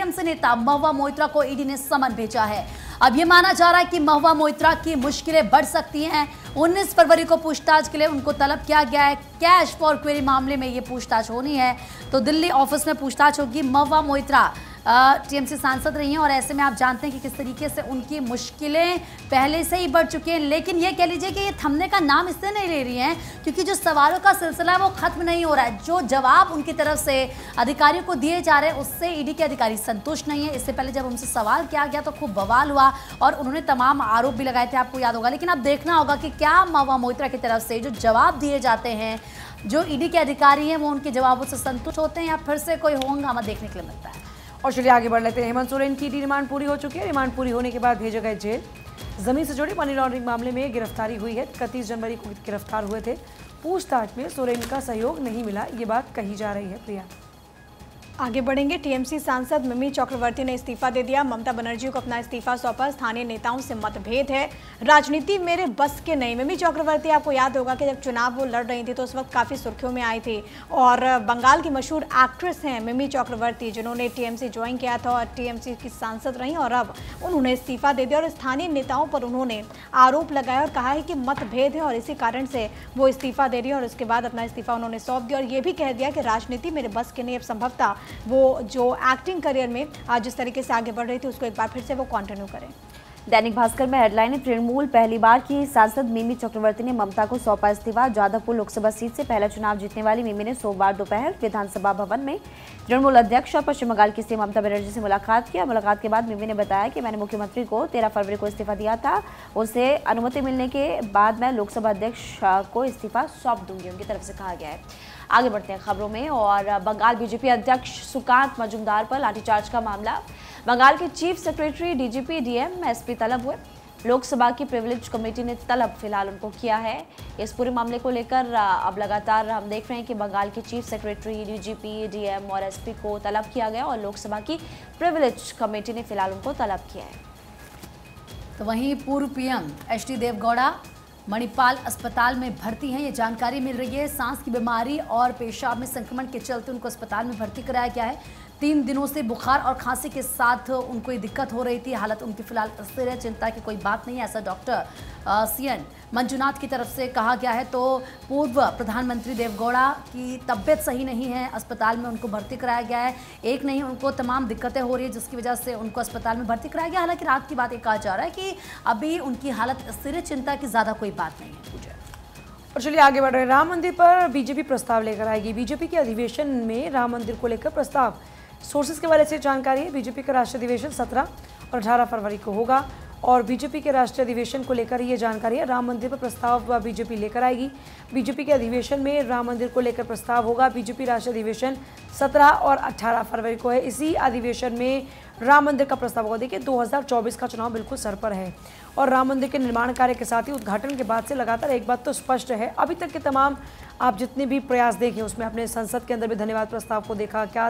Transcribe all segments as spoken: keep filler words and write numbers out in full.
एआईएडीएमसी नेता महुआ मोइत्रा को ईडी ने समन भेजा है। अब ये माना जा रहा है कि महुआ मोइत्रा की मुश्किलें बढ़ सकती हैं। उन्नीस फरवरी को पूछताछ के लिए उनको तलब किया गया है। कैश फॉर क्वेरी मामले में ये पूछताछ होनी है, तो दिल्ली ऑफिस में पूछताछ होगी। महुआ मोइत्रा टीएमसी सांसद रही हैं और ऐसे में आप जानते हैं कि किस तरीके से उनकी मुश्किलें पहले से ही बढ़ चुकी हैं, लेकिन ये कह लीजिए कि ये थमने का नाम इससे नहीं ले रही हैं क्योंकि जो सवालों का सिलसिला है वो खत्म नहीं हो रहा है। जो जवाब उनकी तरफ से अधिकारियों को दिए जा रहे हैं उससे ईडी के अधिकारी संतुष्ट नहीं है। इससे पहले जब उनसे सवाल किया गया तो खूब बवाल हुआ और उन्होंने तमाम आरोप भी लगाए थे, आपको याद होगा। लेकिन अब देखना होगा कि क्या महुआ मोइत्रा की तरफ से जो जवाब दिए जाते हैं, जो ईडी के अधिकारी हैं, वो उनके जवाबों से संतुष्ट होते हैं या फिर से कोई हंगामा देखने के लिए मिलता है। और चलिए आगे बढ़ लेते हैं। हेमंत सोरेन की ईडी रिमांड पूरी हो चुकी है। रिमांड पूरी होने के बाद भेजे गए जेल। जमीन से जुड़े मनी लॉन्ड्रिंग मामले में गिरफ्तारी हुई है। इकतीस जनवरी को गिरफ्तार हुए थे। पूछताछ में सोरेन का सहयोग नहीं मिला, ये बात कही जा रही है। प्रिया आगे बढ़ेंगे। टीएमसी सांसद मिमी चक्रवर्ती ने इस्तीफा दे दिया। ममता बनर्जी को अपना इस्तीफा सौंपा। स्थानीय नेताओं से मतभेद है, राजनीति मेरे बस के नहीं। मिमी चक्रवर्ती, आपको याद होगा कि जब चुनाव वो लड़ रही थी तो उस वक्त काफ़ी सुर्खियों में आई थी और बंगाल की मशहूर एक्ट्रेस हैं मिमी चक्रवर्ती, जिन्होंने टीएमसी ज्वाइन किया था और टीएमसी की सांसद रहीं और अब उन्होंने इस्तीफा दे दिया। और स्थानीय नेताओं पर उन्होंने आरोप लगाया और कहा है कि मतभेद है और इसी कारण से वो इस्तीफा दे रही है। और उसके बाद अपना इस्तीफा उन्होंने सौंप दिया और ये भी कह दिया कि राजनीति मेरे बस के नहीं। अब संभवतः वो जो एक्टिंग करियर में आज जिस तरीके से आगे बढ़ रही थी उसको एक बार फिर से वो कंटिन्यू करें। दैनिक भास्कर में हेडलाइन है, तृणमूल पहली बार की सांसद मिमी चक्रवर्ती ने ममता को सौंपा इस्तीफा। जादवपुर लोकसभा सीट से पहला चुनाव जीतने वाली मिमी ने सोमवार दोपहर विधानसभा भवन में तृणमूल अध्यक्ष और पश्चिम बंगाल की सीएम ममता बनर्जी से मुलाकात की। मुलाकात के बाद मिमी ने बताया कि मैंने मुख्यमंत्री को तेरह फरवरी को इस्तीफा दिया था, उसे अनुमति मिलने के बाद मैं लोकसभा अध्यक्ष को इस्तीफा सौंप दूंगी, उनकी तरफ से कहा गया है। आगे बढ़ते हैं खबरों में। और बंगाल बीजेपी अध्यक्ष सुकांत मजुमदार पर लाठीचार्ज का मामला। बंगाल के chief secretary, DGP, DM, SP तलब हुए। लोकसभा की प्रिविलेज कमेटी ने तलब फिलहाल उनको किया है। इस पूरे मामले को लेकर अब लगातार हम देख रहे हैं कि बंगाल के चीफ सेक्रेटरी, डीजीपी, डीएम और एसपी को तलब किया गया और लोकसभा की प्रिविलेज कमेटी ने फिलहाल उनको तलब किया है। तो वहीं पूर्व पीएम एचडी देवगौड़ा मणिपाल अस्पताल में भर्ती हैं, ये जानकारी मिल रही है। सांस की बीमारी और पेशाब में संक्रमण के चलते उनको अस्पताल में भर्ती कराया गया है। तीन दिनों से बुखार और खांसी के साथ उनको ये दिक्कत हो रही थी। हालत उनकी फिलहाल स्थिर है, चिंता की कोई बात नहीं है, ऐसा डॉक्टर सीएन मंजुनाथ की तरफ से कहा गया है। तो पूर्व प्रधानमंत्री देवगौड़ा की तबीयत सही नहीं है, अस्पताल में उनको भर्ती कराया गया है। एक नहीं, उनको तमाम दिक्कतें हो रही है जिसकी वजह से उनको अस्पताल में भर्ती कराया गया। हालांकि रात की बात ये कहा जा रहा है कि अभी उनकी हालत स्थिर है, चिंता की ज़्यादा कोई बात नहीं है। पूजा और चलिए आगे बढ़ रहे हैं। राम मंदिर पर बीजेपी प्रस्ताव लेकर आएगी। बीजेपी के अधिवेशन में राम मंदिर को लेकर प्रस्ताव, सोर्सेज के बारे से जानकारी है। बीजेपी का राष्ट्रीय अधिवेशन सत्रह और अठारह फरवरी को होगा और बीजेपी के राष्ट्रीय अधिवेशन को लेकर ये जानकारी है। राम मंदिर पर प्रस्ताव बीजेपी लेकर आएगी। बीजेपी के अधिवेशन में राम मंदिर को लेकर प्रस्ताव होगा। बीजेपी राष्ट्रीय अधिवेशन सत्रह और अठारह फरवरी को है। इसी अधिवेशन में राम मंदिर का प्रस्ताव होगा। देखिए, दो हज़ार चौबीस का चुनाव बिल्कुल सर पर है और राम मंदिर के निर्माण कार्य के साथ ही उद्घाटन के बाद से लगातार एक बात तो स्पष्ट है, अभी तक के तमाम आप जितने भी प्रयास देखें उसमें अपने संसद के अंदर भी धन्यवाद प्रस्ताव को देखा, क्या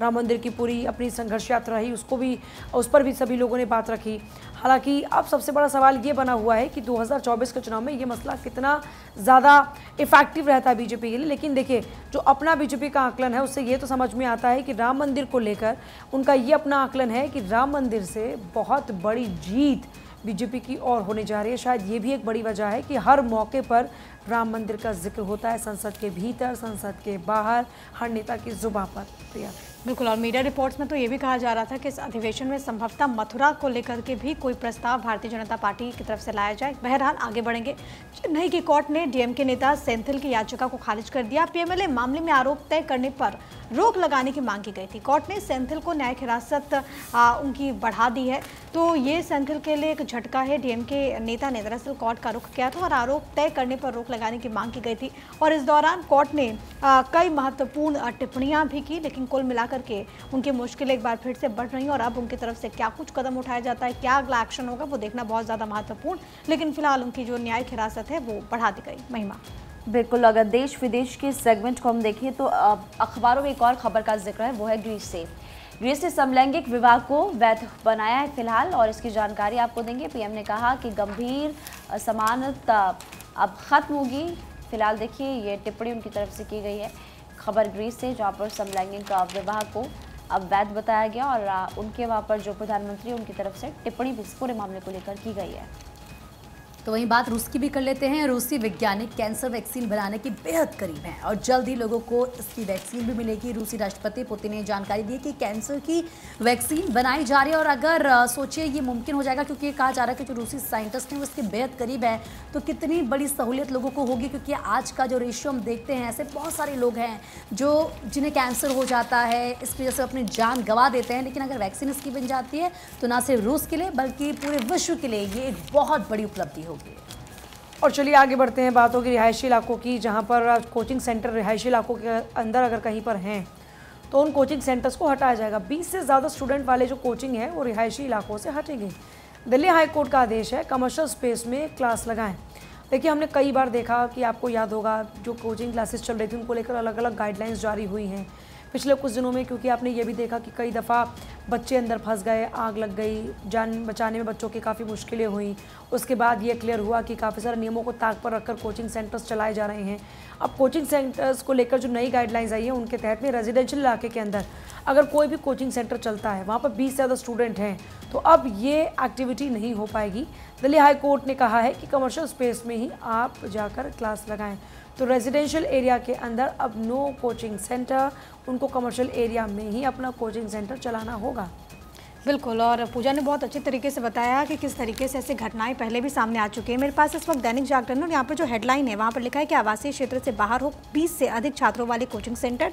राम मंदिर की पूरी अपनी संघर्ष यात्रा रही, उसको भी, उस पर भी सभी लोगों ने बात रखी। हालांकि अब सबसे बड़ा सवाल ये बना हुआ है कि दो हज़ार चौबीस के चुनाव में ये मसला कितना ज़्यादा इफेक्टिव रहता है बीजेपी के लिए। लेकिन देखिए, जो अपना बीजेपी का आकलन है उससे ये तो समझ में आता है कि राम मंदिर को लेकर उनका ये अपना आकलन है कि राम मंदिर से बहुत बड़ी जीत बीजेपी की ओर होने जा रही है। शायद ये भी एक बड़ी वजह है कि हर मौके पर राम मंदिर का जिक्र होता है, संसद के भीतर, संसद के बाहर, हर नेता की जुबान पर। प्रिया बिल्कुल, और मीडिया रिपोर्ट्स में तो ये भी कहा जा रहा था कि इस अधिवेशन में संभवतः मथुरा को लेकर के भी कोई प्रस्ताव भारतीय जनता पार्टी की तरफ से लाया जाए। बहरहाल आगे बढ़ेंगे। चेन्नई की कोर्ट ने डीएमके नेता सेंथिल की याचिका को खारिज कर दिया। पीएमएलए मामले में आरोप तय करने पर रोक लगाने की मांग की गई थी। कोर्ट ने सेंथिल को न्यायिक हिरासत उनकी बढ़ा दी है। तो ये सेंथिल के लिए एक झटका है। डीएमके नेता ने दरअसल कोर्ट का रुख किया था और आरोप तय करने पर रोक लगाने की मांग की गई थी और इस दौरान कोर्ट ने आ, कई महत्वपूर्ण टिप्पणियां भी की। लेकिन कुल मिलाकर के उनकी मुश्किलें एक बार फिर से बढ़ रही हैं और अब उनकी तरफ से क्या कुछ कदम उठाया जाता है, क्या अगला एक्शन होगा, वो देखना बहुत ज़्यादा महत्वपूर्ण। लेकिन फिलहाल उनकी जो न्यायिक हिरासत है वो बढ़ा दी गई। महिमा बिल्कुल, अगर देश विदेश के सेगमेंट को हम देखें तो अखबारों में एक और खबर का जिक्र है, वो है ग्रीस से। ग्रीस ने समलैंगिक विवाह को वैध बनाया है फिलहाल और इसकी जानकारी आपको देंगे। पीएम ने कहा कि गंभीर समानता अब खत्म होगी। फिलहाल देखिए, ये टिप्पणी उनकी तरफ से की गई है। खबर ग्रीस से, जहाँ पर समलैंगिक विवाह को अवैध बताया गया और उनके वहाँ पर जो प्रधानमंत्री उनकी तरफ से टिप्पणी भी इस पूरे मामले को लेकर की गई है। तो वहीं बात रूस की भी कर लेते हैं। रूसी वैज्ञानिक कैंसर वैक्सीन बनाने के बेहद करीब हैं और जल्द ही लोगों को इसकी वैक्सीन भी मिलेगी। रूसी राष्ट्रपति पुतिन ने जानकारी दी कि कैंसर की वैक्सीन बनाई जा रही है और अगर सोचिए ये मुमकिन हो जाएगा क्योंकि ये कहा जा रहा है कि जो रूसी साइंटिस्ट हैं वो इसके बेहद करीब है, तो कितनी बड़ी सहूलियत लोगों को होगी, क्योंकि आज का जो रेशियो हम देखते हैं ऐसे बहुत सारे लोग हैं जो जिन्हें कैंसर हो जाता है, इसकी वजह से अपनी जान गंवा देते हैं। लेकिन अगर वैक्सीन इसकी बन जाती है तो ना सिर्फ रूस के लिए बल्कि पूरे विश्व के लिए ये एक बहुत बड़ी उपलब्धि। और चलिए आगे बढ़ते हैं बातों की रिहायशी इलाकों की, जहां पर कोचिंग सेंटर रिहायशी इलाकों के अंदर अगर कहीं पर हैं तो उन कोचिंग सेंटर्स को हटाया जाएगा। बीस से ज़्यादा स्टूडेंट वाले जो कोचिंग है वो रिहायशी इलाकों से हटेंगे। दिल्ली हाई कोर्ट का आदेश है, कमर्शियल स्पेस में क्लास लगाएं। देखिए हमने कई बार देखा कि आपको याद होगा जो कोचिंग क्लासेस चल रही थी उनको लेकर अलग अलग गाइडलाइंस जारी हुई हैं पिछले कुछ दिनों में, क्योंकि आपने ये भी देखा कि कई दफ़ा बच्चे अंदर फंस गए, आग लग गई, जान बचाने में बच्चों की काफ़ी मुश्किलें हुई। उसके बाद ये क्लियर हुआ कि काफ़ी सारे नियमों को ताक पर रखकर कोचिंग सेंटर्स चलाए जा रहे हैं। अब कोचिंग सेंटर्स को लेकर जो नई गाइडलाइंस आई है उनके तहत में रेजिडेंशियल इलाके के अंदर अगर कोई भी कोचिंग सेंटर चलता है वहाँ पर बीस से ज़्यादा स्टूडेंट हैं तो अब ये एक्टिविटी नहीं हो पाएगी। दिल्ली हाई कोर्ट ने कहा है कि कमर्शियल स्पेस में ही आप जाकर क्लास लगाएँ। तो रेजिडेंशियल एरिया के अंदर अब नो कोचिंग सेंटर, उनको कमर्शियल एरिया में ही अपना कोचिंग सेंटर चलाना होगा। बिल्कुल, और पूजा ने बहुत अच्छे तरीके से बताया कि किस तरीके से ऐसी घटनाएं पहले भी सामने आ चुकी हैं। मेरे पास इस वक्त दैनिक जागरण और यहाँ पर जो हेडलाइन है वहाँ पर लिखा है कि आवासीय क्षेत्र से बाहर हो बीस से अधिक छात्रों वाले कोचिंग सेंटर।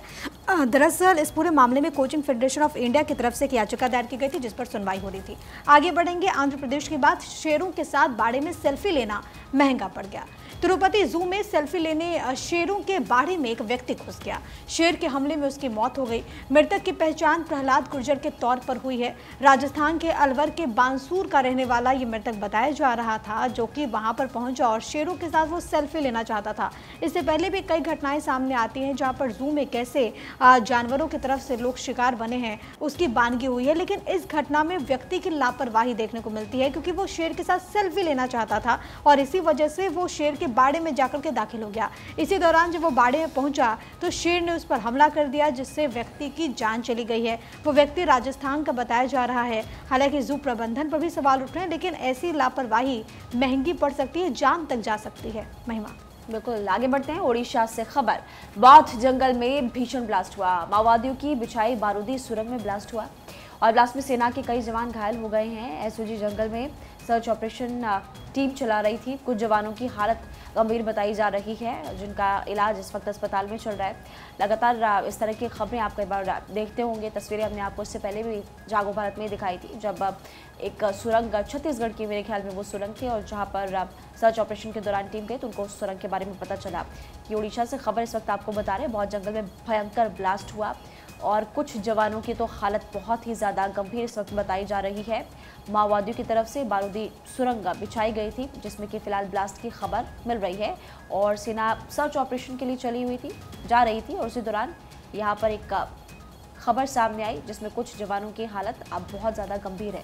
दरअसल इस पूरे मामले में कोचिंग फेडरेशन ऑफ इंडिया की तरफ से एक याचिका दायर की गई थी जिस पर सुनवाई हो रही थी। आगे बढ़ेंगे आंध्र प्रदेश की बात। शेरों के साथ बाड़े में सेल्फी लेना महंगा पड़ गया। तिरुपति जू में सेल्फी लेने शेरों के बाड़े में एक व्यक्ति घुस गया। शेर के हमले में उसकी मौत हो गई। मृतक की पहचान प्रहलाद गुर्जर के तौर पर हुई है। राजस्थान के अलवर के बांसूर का रहने वाला ये मृतक बताया जा रहा था, जो कि वहां पर पहुंचा और शेरों के साथ वो सेल्फी लेना चाहता था। इससे पहले भी कई घटनाएं सामने आती हैं जहाँ पर जू में कैसे जानवरों की तरफ से लोग शिकार बने हैं उसकी बानगी हुई है, लेकिन इस घटना में व्यक्ति की लापरवाही देखने को मिलती है क्योंकि वो शेर के साथ सेल्फी लेना चाहता था और इसी वजह से वो शेर के बाड़े में जाकर के दाखिल हो गया। इसी दौरान जब वो बाड़े में पहुंचा तो शेर ने उस पर हमला कर दिया जिससे व्यक्ति की जान चली गई है। वो व्यक्ति राजस्थान का बताया जा रहा है। हालांकि जू प्रबंधन पर भी सवाल उठ रहे हैं, लेकिन ऐसी लापरवाही महंगी पड़ सकती है, जान तक जा सकती है। महिमा, बिल्कुल आगे बढ़ते हैं। ओडिशा से खबर। बौद्ध जंगल में भीषण ब्लास्ट हुआ। माओवादियों की बिछाई बारूदी सुरंग में ब्लास्ट हुआ और ब्लास्ट में सेना के कई जवान घायल हो गए हैं। एसओजी जंगल में सर्च ऑपरेशन टीम चला रही थी। कुछ जवानों की हालत गंभीर बताई जा रही है जिनका इलाज इस वक्त अस्पताल में चल रहा है। लगातार इस तरह की खबरें आप कई बार देखते होंगे। तस्वीरें हमने आपको इससे पहले भी जागो भारत में दिखाई थी जब एक सुरंग, छत्तीसगढ़ की मेरे ख्याल में वो सुरंग थी, और जहां पर सर्च ऑपरेशन के दौरान टीम गई तो उनको उस सुरंग के बारे में पता चला। कि ओडिशा से खबर इस वक्त आपको बता रहे हैं। बहुत जंगल में भयंकर ब्लास्ट हुआ और कुछ जवानों की तो हालत बहुत ही ज़्यादा गंभीर इस वक्त बताई जा रही है। माओवादियों की तरफ से बारूदी सुरंग बिछाई गई थी जिसमें कि फिलहाल ब्लास्ट की खबर मिल रही है और सेना सर्च ऑपरेशन के लिए चली हुई थी, जा रही थी, और उसी दौरान यहाँ पर एक खबर सामने आई जिसमें कुछ जवानों की हालत अब बहुत ज़्यादा गंभीर है।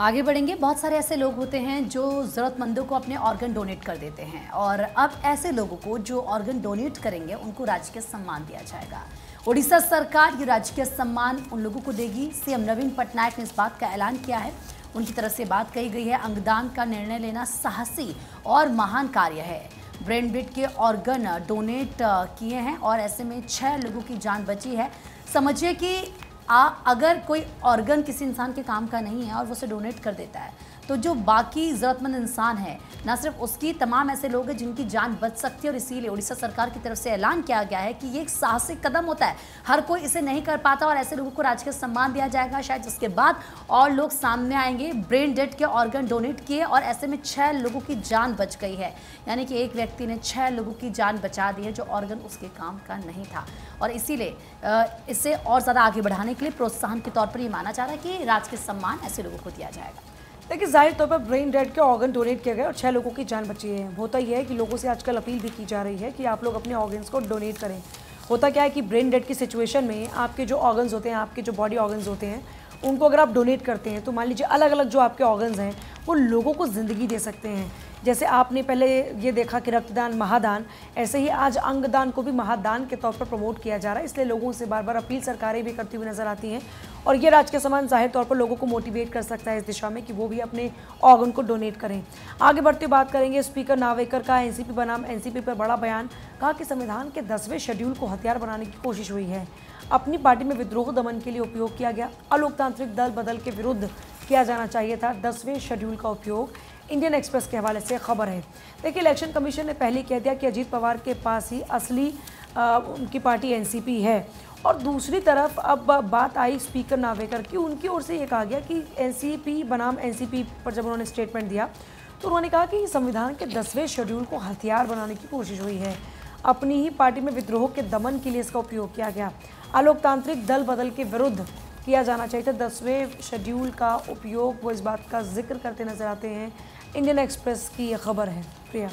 आगे बढ़ेंगे। बहुत सारे ऐसे लोग होते हैं जो ज़रूरतमंदों को अपने ऑर्गन डोनेट कर देते हैं और अब ऐसे लोगों को जो ऑर्गन डोनेट करेंगे उनको राजकीय सम्मान दिया जाएगा। ओडिशा सरकार ये राजकीय सम्मान उन लोगों को देगी। सीएम नवीन पटनायक ने इस बात का ऐलान किया है। उनकी तरफ से बात कही गई है, अंगदान का निर्णय लेना साहसी और महान कार्य है। ब्रेन ब्रिड के ऑर्गन डोनेट किए हैं और ऐसे में छह लोगों की जान बची है। समझिए कि आ, अगर कोई ऑर्गन किसी इंसान के काम का नहीं है और वो उसे डोनेट कर देता है तो जो बाकी ज़रूरतमंद इंसान है ना सिर्फ उसकी, तमाम ऐसे लोग हैं जिनकी जान बच सकती है। और इसीलिए उड़ीसा सरकार की तरफ से ऐलान किया गया है कि ये एक साहसिक कदम होता है, हर कोई इसे नहीं कर पाता और ऐसे लोगों को राजकीय सम्मान दिया जाएगा। शायद उसके बाद और लोग सामने आएंगे। ब्रेन डेड के ऑर्गन डोनेट किए और ऐसे में छः लोगों की जान बच गई है, यानी कि एक व्यक्ति ने छः लोगों की जान बचा दी है जो ऑर्गन उसके काम का नहीं था। और इसीलिए इसे और ज़्यादा आगे बढ़ाने के लिए प्रोत्साहन के तौर पर ये माना जा रहा है कि राजकीय सम्मान ऐसे लोगों को दिया जाएगा। लेकिन जाहिर तौर पर ब्रेन डेड के ऑर्गन डोनेट किया गया और छह लोगों की जान बची है। होता यह है कि लोगों से आजकल अपील भी की जा रही है कि आप लोग अपने ऑर्गन्स को डोनेट करें। होता क्या है कि ब्रेन डेड की सिचुएशन में आपके जो ऑर्गन्स होते हैं, आपके जो बॉडी ऑर्गन्स होते हैं, उनको अगर आप डोनेट करते हैं तो मान लीजिए अलग अलग जो आपके ऑर्गन्स हैं वो लोगों को ज़िंदगी दे सकते हैं। जैसे आपने पहले ये देखा कि रक्तदान महादान, ऐसे ही आज अंगदान को भी महादान के तौर पर प्रमोट किया जा रहा है। इसलिए लोगों से बार बार अपील सरकारें भी करती हुई नजर आती हैं और ये राज्य के समान जाहिर तौर पर लोगों को मोटिवेट कर सकता है इस दिशा में कि वो भी अपने ऑर्गन को डोनेट करें। आगे बढ़ते हुए बात करेंगे स्पीकर नावेकर का एनसीपी बनाम एनसीपी पर बड़ा बयान। कहा कि संविधान के दसवें शेड्यूल को हथियार बनाने की कोशिश हुई है, अपनी पार्टी में विद्रोह दमन के लिए उपयोग किया गया, अलोकतांत्रिक दल बदल के विरुद्ध किया जाना चाहिए था दसवें शेड्यूल का उपयोग। इंडियन एक्सप्रेस के हवाले से खबर है। देखिए, इलेक्शन कमीशन ने पहले कह दिया कि अजीत पवार के पास ही असली आ, उनकी पार्टी एनसीपी है और दूसरी तरफ अब बात आई स्पीकर नावेकर की। उनकी ओर से ये कहा गया कि एनसीपी बनाम एनसीपी पर जब उन्होंने स्टेटमेंट दिया तो उन्होंने कहा कि संविधान के दसवें शेड्यूल को हथियार बनाने की कोशिश हुई है, अपनी ही पार्टी में विद्रोह के दमन के लिए इसका उपयोग किया गया, अलोकतांत्रिक दल बदल के विरुद्ध किया जाना चाहिए था दसवें शेड्यूल का उपयोग। वो इस बात का जिक्र करते नजर आते हैं। इंडियन एक्सप्रेस की ये खबर है। प्रिया,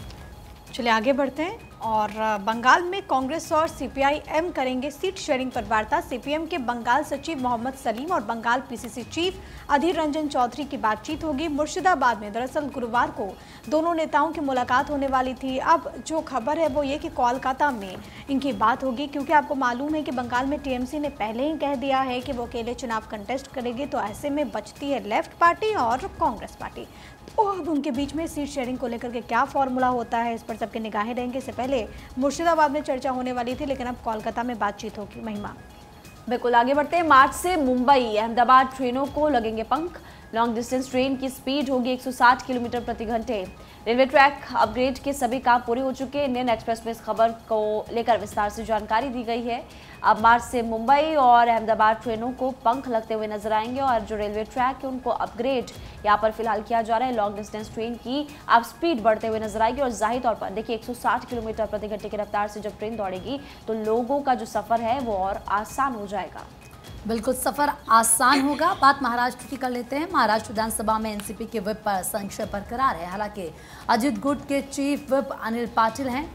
चलिए आगे बढ़ते हैं और बंगाल में कांग्रेस और सीपीआईएम करेंगे सीट शेयरिंग पर वार्ता। सीपीएम के बंगाल सचिव मोहम्मद सलीम और बंगाल पीसीसी चीफ अधीर रंजन चौधरी की बातचीत होगी मुर्शिदाबाद में। दरअसल गुरुवार को दोनों नेताओं की मुलाकात होने वाली थी। अब जो खबर है वो ये कि कोलकाता में इनकी बात होगी, क्योंकि आपको मालूम है कि बंगाल में टीएमसी ने पहले ही कह दिया है कि वो अकेले चुनाव कंटेस्ट करेगी, तो ऐसे में बचती है लेफ्ट पार्टी और कांग्रेस पार्टी। तो अब उनके बीच में सीट शेयरिंग को लेकर के क्या फॉर्मूला होता है, इस पर सबकी निगाहें रहेंगी। इससे पहले मुर्शिदाबाद में चर्चा होने वाली थी, लेकिन अब कोलकाता में बातचीत होगी। महिमा, बिल्कुल आगे बढ़ते हैं। मार्च से मुंबई अहमदाबाद ट्रेनों को लगेंगे पंख। लॉन्ग डिस्टेंस ट्रेन की स्पीड होगी एक सौ साठ किलोमीटर प्रति घंटे। रेलवे ट्रैक अपग्रेड के सभी काम पूरे हो चुके। इंडियन एक्सप्रेस में इस खबर को लेकर विस्तार से जानकारी दी गई है। अब मार्च से मुंबई और अहमदाबाद ट्रेनों को पंख लगते हुए नजर आएंगे और जो रेलवे ट्रैक है उनको अपग्रेड यहाँ पर फिलहाल किया जा रहा है। लॉन्ग डिस्टेंस ट्रेन की अब स्पीड बढ़ते हुए नजर आएगी और जाहिर तौर पर देखिए एक सौ साठ किलोमीटर प्रति घंटे की रफ्तार से जब ट्रेन दौड़ेगी तो लोगों का जो सफर है वो और आसान हो जाएगा। बिल्कुल, सफर आसान होगा। बात महाराष्ट्र की कर लेते हैं। महाराष्ट्र विधानसभा में एनसीपी के विप पर संशय बरकरार है। हालांकि अजित गुट के चीफ विप अनिल पाटिल हैं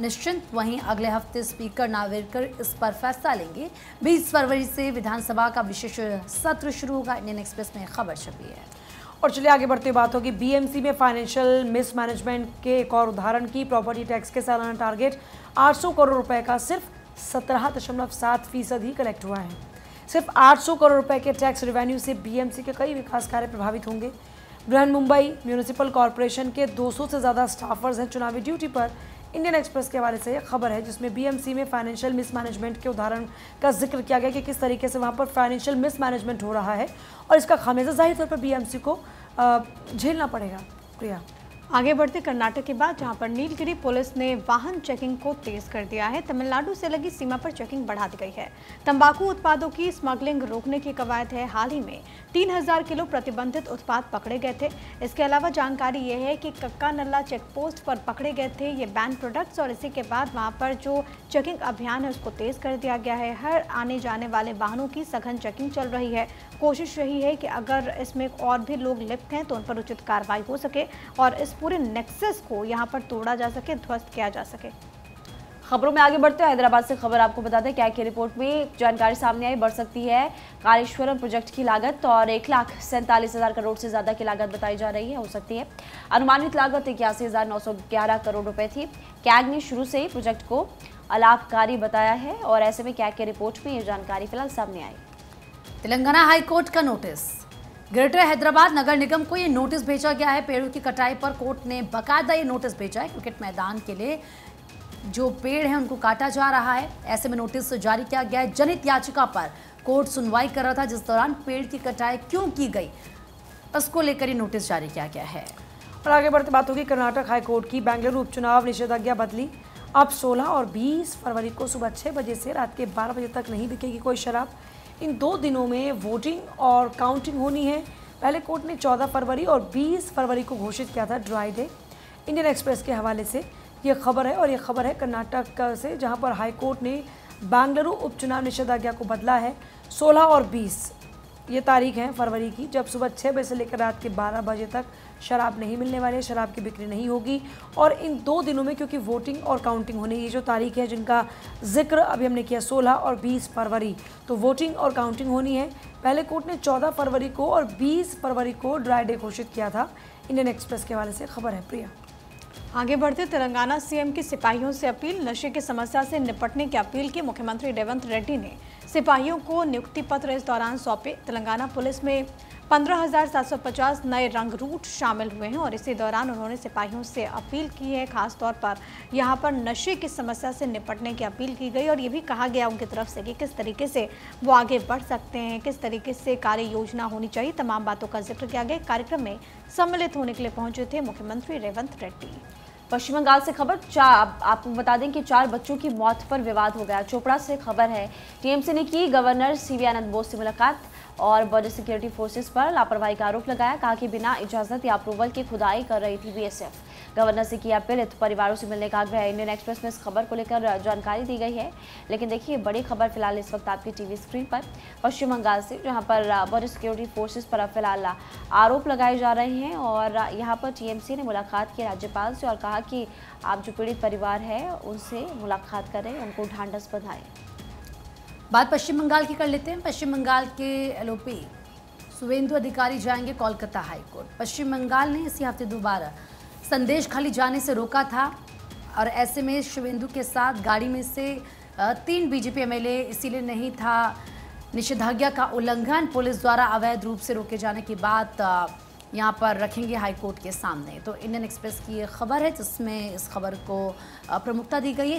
निश्चिंत। वहीं अगले हफ्ते स्पीकर नावेकर इस पर फैसला लेंगे। बीस फरवरी से विधानसभा का विशेष सत्र शुरू होगा। इंडियन एक्सप्रेस में खबर छपी है। और चलिए आगे बढ़ते बात होगी बीएमसी में फाइनेंशियल मिसमैनेजमेंट के एक और उदाहरण की। प्रॉपर्टी टैक्स के सालाना टारगेट आठ सौ करोड़ रुपए का सिर्फ सत्रह दशमलव सात फीसद ही कलेक्ट हुआ है। सिर्फ आठ सौ करोड़ रुपए के टैक्स रिवेन्यू से बीएमसी के कई विकास कार्य प्रभावित होंगे। बृहन मुंबई म्यूनिसिपल कॉरपोरेशन के दो सौ से ज़्यादा स्टाफर्स हैं चुनावी ड्यूटी पर। इंडियन एक्सप्रेस के हवाले से यह खबर है, जिसमें बीएमसी में फाइनेंशियल मिसमैनेजमेंट के उदाहरण का जिक्र किया गया कि किस तरीके से वहाँ पर फाइनेंशियल मिसमैनेजमेंट हो रहा है और इसका खामियाजा जाहिर तौर पर बीएमसी को झेलना पड़ेगा। प्रिया, आगे बढ़ते कर्नाटक के बाद, जहां पर नीलगिरी पुलिस ने वाहन चेकिंग को तेज कर दिया है। तमिलनाडु से लगी सीमा पर चेकिंग बढ़ा दी गई है। तंबाकू उत्पादों की स्मगलिंग रोकने की कवायद है। हाल ही में तीन हज़ार किलो प्रतिबंधित उत्पाद पकड़े गए थे। इसके अलावा जानकारी यह है कि कक्का नल्ला चेकपोस्ट पर पकड़े गए थे ये बैन प्रोडक्ट्स और इसी के बाद वहाँ पर जो चेकिंग अभियान है उसको तेज कर दिया गया है। हर आने जाने वाले वाहनों की सघन चेकिंग चल रही है। कोशिश यही है कि अगर इसमें और भी लोग लिप्त हैं तो उन पर उचित कार्रवाई हो सके और इस पूरे नेक्सस को यहाँ पर तोड़ा जा सके, ध्वस्त किया जा सके। खबरों में आगे बढ़ते हैं। हैदराबाद से खबर आपको बता दें, क्या की रिपोर्ट में जानकारी सामने आई। बढ़ सकती है कालेश्वरम प्रोजेक्ट की लागत और एक लाख सैंतालीस हज़ार करोड़ से ज़्यादा की लागत बताई जा रही है। हो सकती है अनुमानित लागत इक्यासी हज़ार नौ सौ ग्यारह करोड़ रुपए थी। कैग ने शुरू से ही प्रोजेक्ट को अलाभकारी बताया है और ऐसे में कैग की रिपोर्ट में ये जानकारी फिलहाल सामने आई। तेलंगाना हाईकोर्ट का नोटिस। ग्रेटर हैदराबाद नगर निगम को ये नोटिस भेजा गया है। पेड़ों की कटाई पर कोर्ट ने बाकायदा ये नोटिस भेजा है। क्रिकेट मैदान के लिए जो पेड़ हैं उनको काटा जा रहा है, ऐसे में नोटिस जारी किया गया है। जनहित याचिका पर कोर्ट सुनवाई कर रहा था, जिस दौरान पेड़ की कटाई क्यों की गई उसको लेकर ये नोटिस जारी किया गया है। और आगे बढ़ते बात होगी कर्नाटक हाईकोर्ट की। बेंगलुरु उपचुनाव निषेधाज्ञा बदली। अब सोलह और बीस फरवरी को सुबह छः बजे से रात के बारह बजे तक नहीं बिकेगी कोई शराब। इन दो दिनों में वोटिंग और काउंटिंग होनी है। पहले कोर्ट ने चौदह फरवरी और बीस फरवरी को घोषित किया था ड्राई डे। इंडियन एक्सप्रेस के हवाले से ये खबर है और ये खबर है कर्नाटक से, जहां पर हाई कोर्ट ने बेंगलुरु उपचुनाव निषेधाज्ञा को बदला है। सोलह और बीस ये तारीख है फरवरी की, जब सुबह छः बजे से लेकर रात के बारह बजे तक शराब नहीं मिलने वाली है, शराब की बिक्री नहीं होगी। और इन दो दिनों में क्योंकि वोटिंग और काउंटिंग होने, ये जो तारीख है जिनका जिक्र अभी हमने किया सोलह और बीस फरवरी, तो वोटिंग और काउंटिंग होनी है। पहले कोर्ट ने चौदह फरवरी को और बीस फरवरी को ड्राई डे घोषित किया था। इंडियन एक्सप्रेस के हवाले से खबर है प्रिया। आगे बढ़ते, तेलंगाना सीएम की सिपाहियों से अपील, नशे की समस्या से निपटने की अपील की। मुख्यमंत्री रेवंत रेड्डी ने सिपाहियों को नियुक्ति पत्र इस दौरान सौंपे। तेलंगाना पुलिस में पंद्रह हज़ार सात सौ पचास नए रंग रूट शामिल हुए हैं और इसी दौरान उन्होंने सिपाहियों से अपील की है। खास तौर पर यहां पर नशे की समस्या से निपटने की अपील की गई और ये भी कहा गया उनकी तरफ से कि किस तरीके से वो आगे बढ़ सकते हैं, किस तरीके से कार्य योजना होनी चाहिए, तमाम बातों का जिक्र किया गया। कार्यक्रम में सम्मिलित होने के लिए पहुंचे थे मुख्यमंत्री रेवंत रेड्डी। पश्चिम बंगाल से खबर, चार आपको बता दें कि चार बच्चों की मौत पर विवाद हो गया। चोपड़ा से खबर है, टीएमसी ने की गवर्नर सी वी आनंद बोस से मुलाकात और बॉर्डर सिक्योरिटी फोर्सेस पर लापरवाही का आरोप लगाया। कहा कि बिना इजाजत या अप्रूवल के खुदाई कर रही थी बीएसएफ। गवर्नर से किया पीड़ित परिवारों से मिलने का आग्रह। इंडियन एक्सप्रेस में इस खबर को लेकर जानकारी दी गई है। लेकिन देखिए बड़ी खबर फिलहाल इस वक्त आपकी टीवी स्क्रीन पर, पश्चिम बंगाल से, जहाँ पर बॉर्डर सिक्योरिटी फोर्सेस पर फिलहाल आरोप लगाए जा रहे हैं और यहाँ पर टीएमसी ने मुलाकात की राज्यपाल से और कहा कि आप जो पीड़ित परिवार है उनसे मुलाकात करें, उनको ढांढस बंधाएं। बात पश्चिम बंगाल की कर लेते हैं। पश्चिम बंगाल के एलओपी सुवेंद्र अधिकारी जाएंगे कोलकाता हाईकोर्ट। पश्चिम बंगाल ने इसी हफ्ते दोबारा संदेश खाली जाने से रोका था और ऐसे में सुवेंदु के साथ गाड़ी में से तीन बीजेपी एमएलए, इसीलिए नहीं था निषेधाज्ञा का उल्लंघन। पुलिस द्वारा अवैध रूप से रोके जाने की बात यहाँ पर रखेंगे हाईकोर्ट के सामने। तो इंडियन एक्सप्रेस की ये खबर है जिसमें इस खबर को प्रमुखता दी गई है।